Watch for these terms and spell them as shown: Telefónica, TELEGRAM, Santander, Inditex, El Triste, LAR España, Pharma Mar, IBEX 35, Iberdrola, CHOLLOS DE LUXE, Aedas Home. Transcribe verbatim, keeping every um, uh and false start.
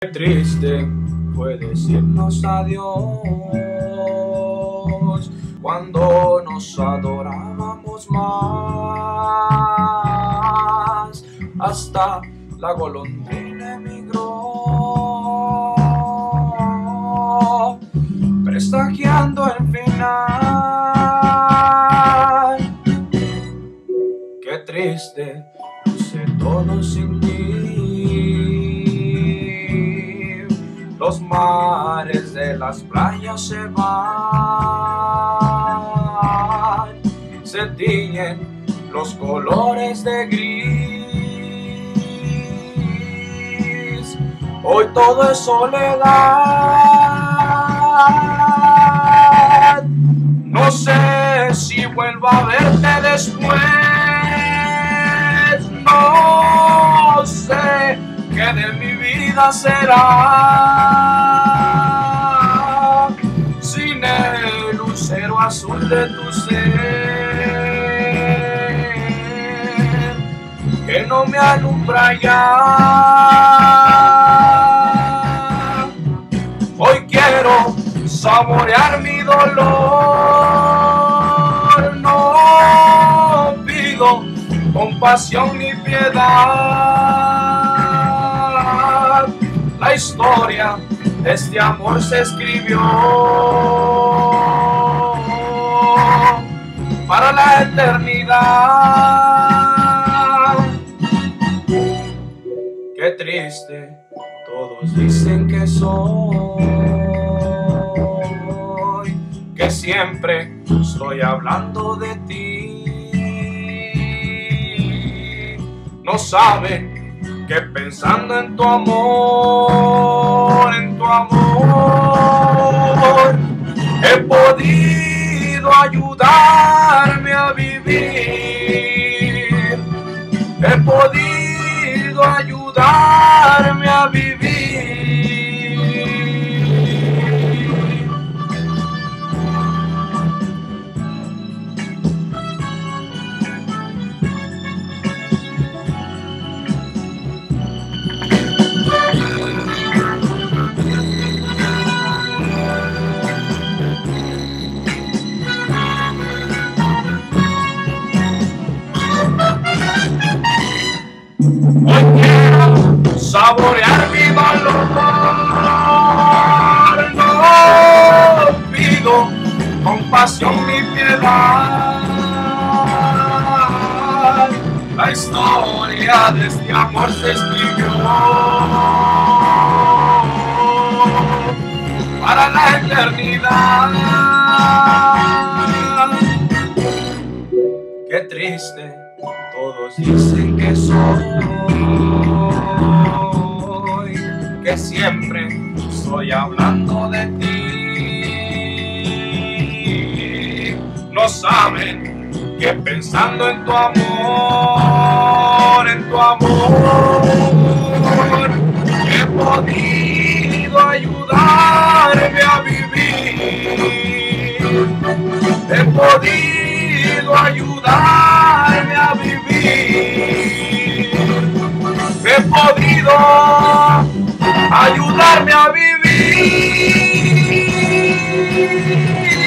El triste fue decirnos adiós cuando nos adorábamos más. Hasta la golondrina emigró, presagiando el final. Qué triste, lo sé todo sin ti. Los mares de las playas se van, se tiñen los colores de gris. Hoy todo es soledad. No sé si vuelvo a verte después. No sé qué de mi vida será. Lucero azul de tu ser, que no me alumbra ya. Hoy quiero saborear mi dolor, no pido compasión ni piedad. La historia de este amor se escribió para la eternidad. Qué triste, todos dicen que soy, que siempre estoy hablando de ti. No saben que pensando en tu amor, en tu amor, he podido ayudar. He podido ayudarme a vivir. Hoy quiero saborear mi valor, no pido compasión ni piedad. La historia de este amor se escribió para la eternidad. Qué triste, todos dicen que soy, que siempre estoy hablando de ti. No saben que pensando en tu amor, en tu amor, he podido ayudarme a vivir. He podido ayudarme a vivir, he podido ayudarme a vivir.